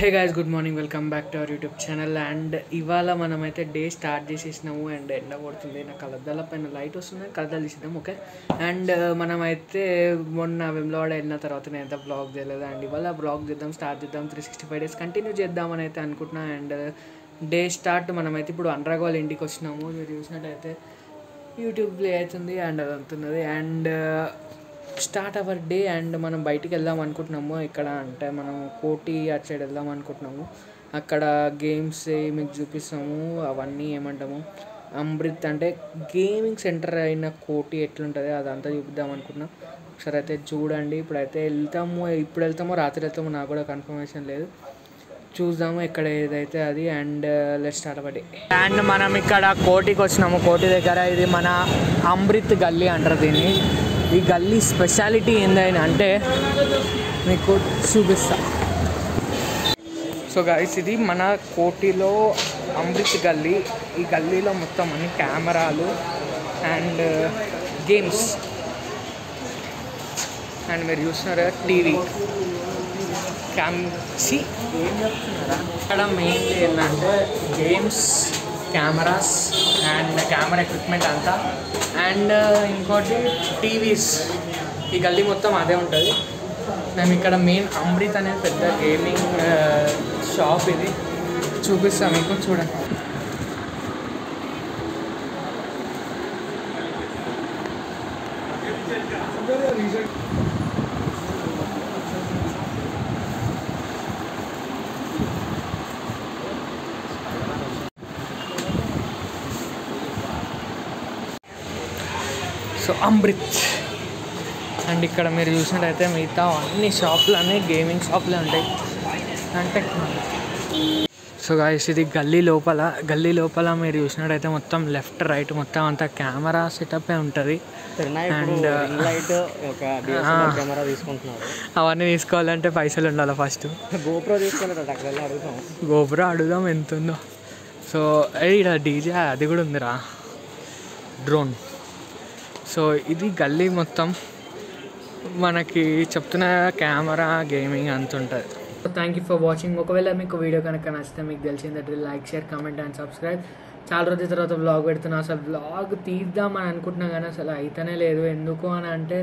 Hey guys, good morning, welcome back to our YouTube channel. And ivala manamaithe day start chesinamu and enda podutundi na kaladala paina light ostundi kadalisidam okay. And manamaithe monna Vemlawada ellina tarvata nenu enta vlog cheyaledu and ivala vlog cheddam start cheddam 365 days continue cheddam ani aithe anukuntunna and day start manamaithe ippudu Andragol indiki vachinamu meeru chusinattaithe YouTube play aitundi and adantunnadi and start our day and మనం బయటికి వెళ్దాం అనుకుంటున్నాము. ఇక్కడ అంటే మనం కోటి అటు side వెళ్దాం అనుకుంటున్నాము. అక్కడ గేమ్స్ మీకు చూపిస్తాము, అవన్నీ ఏమంటాము అమృత్ అంటే గేమింగ్ సెంటర్ అయిన కోటి ఎట్లుంటుంది అదంతా చూపిద్దాం అనుకుంటున్నాం. ఒకసారి అయితే చూడండి. ఇప్పుడైతే వెళ్తాము, ఇప్పుడు వెళ్తామో రాత్రి వెళ్తామో నాకు కూడా కన్ఫర్మేషన్ లేదు, చూద్దాము ఎక్కడ ఏదైతే అది. And let's start our day. And మనం ఇక్కడ కోటికి వచ్చినాము. కోటి దగ్గర ఇది మన అమృత్ గల్లీ అంటారు దీన్ని. ఈ గల్లీ స్పెషాలిటీ ఏందని అంటే మీకు చూపిస్తా. సో గైస్, ఇది మన కోటిలో అమృత్ గల్లీ. ఈ గల్లీలో మొత్తం అన్ని కెమెరాలు అండ్ గేమ్స్ అండ్ మీరు చూస్తున్నారు టీవీ క్యామ్సీ. ఇక్కడ మెయిన్లీ ఏంటంటే games, cameras and camera equipment అంతా. అండ్ ఇంకోటి టీవీస్. ఈ గల్లీ మొత్తం అదే ఉంటుంది. మేము ఇక్కడ మెయిన్ అమృత్ అనేది పెద్ద గేమింగ్ షాప్, ఇది చూపిస్తాం మీకు చూడండి. సో అమృత్. అండ్ ఇక్కడ మీరు చూసినట్టయితే మిగతా అన్ని షాపులన్నీ గేమింగ్ షాపులే ఉంటాయి అండ్ టెక్నాలజీ. సో గాయస్, ఇది గల్లీ లోపల. గల్లీ లోపల మీరు చూసినట్టయితే మొత్తం లెఫ్ట్ రైట్ మొత్తం అంతా కెమెరా సెటప్ ఉంటుంది. అండ్ అవన్నీ తీసుకోవాలంటే పైసలు ఉండాలి. ఫస్ట్ గోప్రో తీసుకోవాలి, గోప్రో అడుగుదాం ఎంత ఉందో. సో ఇక్కడ డీజే అది కూడా ఉందిరా, డ్రోన్. సో ఇది గల్లీ మొత్తం మనకి చెప్తున్న కెమెరా గేమింగ్ అంత ఉంటుంది. Thank you for watching. ఒకవేళ మీకు వీడియో కనుక నచ్చితే మీకు తెలిసిందంటే like, share, comment and subscribe. చాలా రోజుల తర్వాత వ్లాగ్ పెడుతున్నా. అసలు వ్లాగ్ తీద్దామని అనుకుంటున్నా కానీ అసలు అయితేనే లేదు. ఎందుకు అని అంటే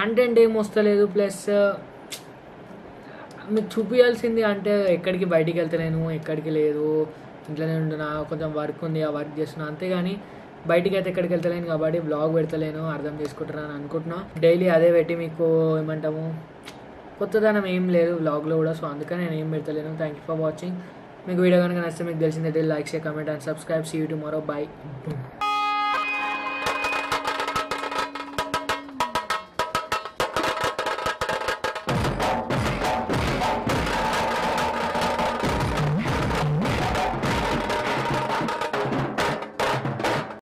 కంటెంట్ ఏం వస్తలేదు, ప్లస్ మీకు చూపించాల్సింది అంటే ఎక్కడికి బయటికి వెళ్తలేను, ఎక్కడికి లేదు, ఇంట్లోనే ఉంటున్నా, కొంచెం వర్క్ ఉంది, ఆ వర్క్ చేస్తున్నా, అంతేగాని బయటికి అయితే ఎక్కడికి వెళ్తలేను కాబట్టి బ్లాగ్ పెడతలేను. అర్థం చేసుకుంటున్నాను అనుకుంటున్నాను. డైలీ అదే పెట్టి మీకు ఏమంటాము కొత్తదనం ఏం లేదు బ్లాగ్లో కూడా. సో అందుకని నేను ఏం పెడతలేను. Thank you for watching. మీకు వీడియో కనుక నచ్చితే మీకు తెలిసిందంటే like, share, comment and subscribe. See you tomorrow. By.